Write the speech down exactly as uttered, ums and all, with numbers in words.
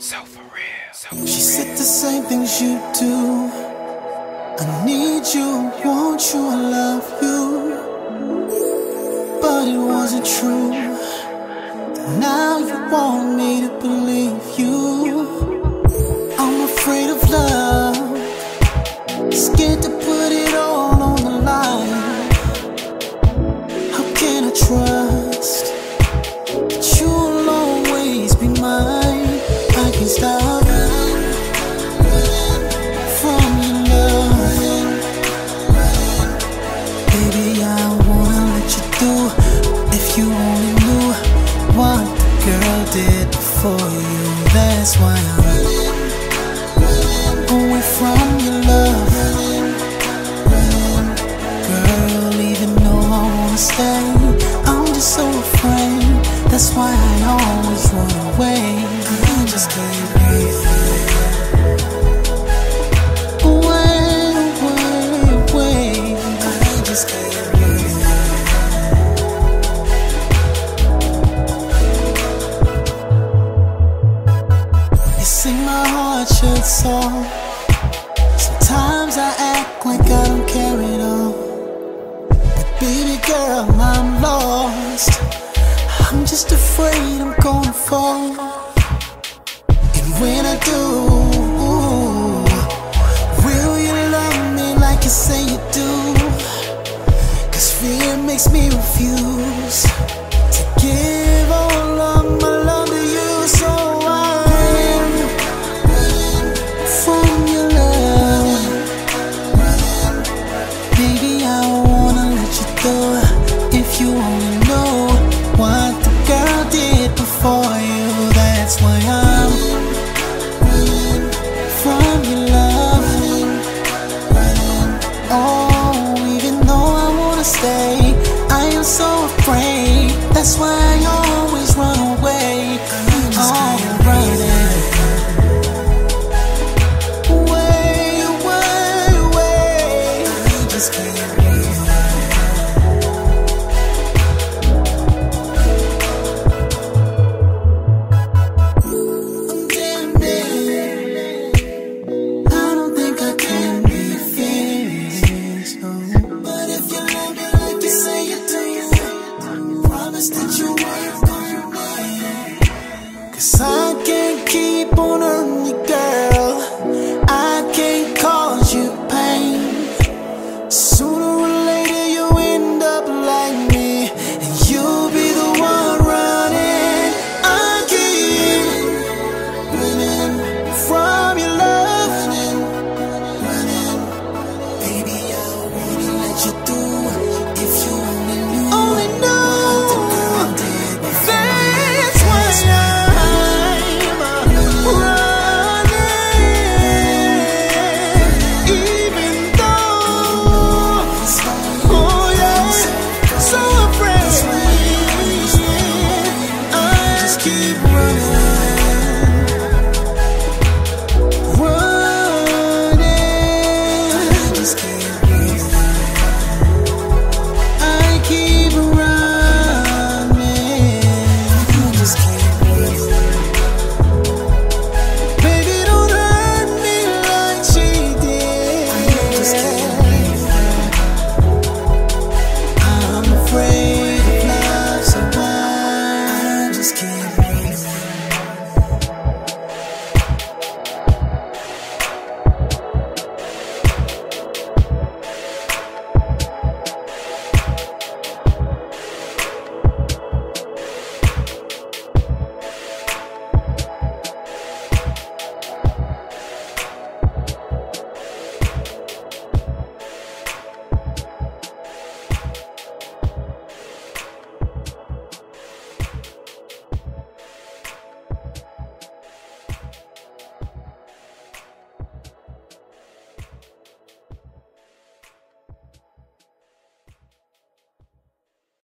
So for real. So for she real. Said the same things you do. I need you, want you, I love you. But it wasn't true. Now you want me to believe you. I'm afraid of love, scared to put it all on the line. How can I trust that you'll always be mine? I can't stop from your love. Baby, I wanna let you do. If you only knew what the girl did for you, that's why I'm away from your love. Girl, even though I wanna stay, I'm just so afraid. That's why I always run away. I just can't breathe away, away, away. I just can't. Should solve. Sometimes I act like I don't care at all, but baby girl, I'm lost. I'm just afraid I'm gonna fall. And when I do, will you love me like you say you do? Cause fear makes me refuse to give all of my love to you. So that's why I'm running from your love. Oh, even though I wanna stay, I am so afraid. That's why I always run away. I'm just oh, running away, away, away. I just can't. That you ain't gonna be, cause I can't keep on hurting.